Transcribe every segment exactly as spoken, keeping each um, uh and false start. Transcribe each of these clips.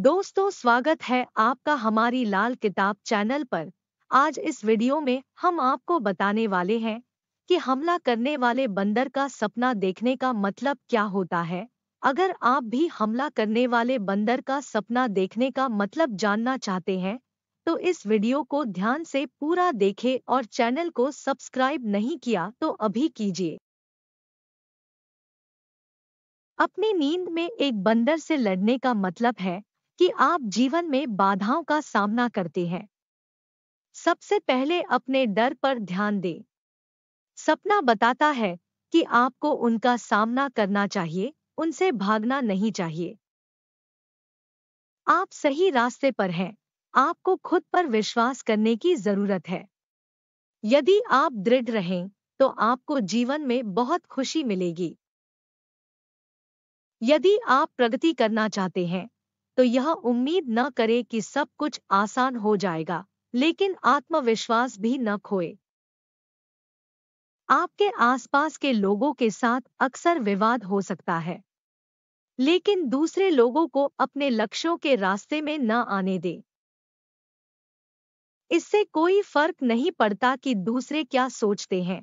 दोस्तों, स्वागत है आपका हमारी लाल किताब चैनल पर। आज इस वीडियो में हम आपको बताने वाले हैं कि हमला करने वाले बंदर का सपना देखने का मतलब क्या होता है। अगर आप भी हमला करने वाले बंदर का सपना देखने का मतलब जानना चाहते हैं तो इस वीडियो को ध्यान से पूरा देखें और चैनल को सब्सक्राइब नहीं किया तो अभी कीजिए। अपनी नींद में एक बंदर से लड़ने का मतलब है कि आप जीवन में बाधाओं का सामना करते हैं। सबसे पहले अपने डर पर ध्यान दें। सपना बताता है कि आपको उनका सामना करना चाहिए, उनसे भागना नहीं चाहिए। आप सही रास्ते पर हैं, आपको खुद पर विश्वास करने की जरूरत है। यदि आप दृढ़ रहें तो आपको जीवन में बहुत खुशी मिलेगी। यदि आप प्रगति करना चाहते हैं तो यह उम्मीद न करें कि सब कुछ आसान हो जाएगा, लेकिन आत्मविश्वास भी न खोए। आपके आसपास के लोगों के साथ अक्सर विवाद हो सकता है, लेकिन दूसरे लोगों को अपने लक्ष्यों के रास्ते में न आने दें। इससे कोई फर्क नहीं पड़ता कि दूसरे क्या सोचते हैं।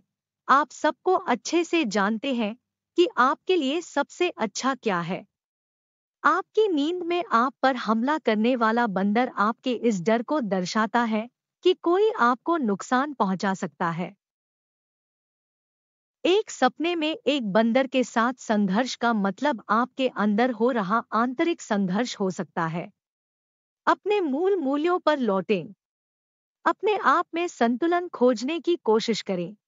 आप सबको अच्छे से जानते हैं कि आपके लिए सबसे अच्छा क्या है। आपकी नींद में आप पर हमला करने वाला बंदर आपके इस डर को दर्शाता है कि कोई आपको नुकसान पहुंचा सकता है। एक सपने में एक बंदर के साथ संघर्ष का मतलब आपके अंदर हो रहा आंतरिक संघर्ष हो सकता है। अपने मूल मूल्यों पर लौटें, अपने आप में संतुलन खोजने की कोशिश करें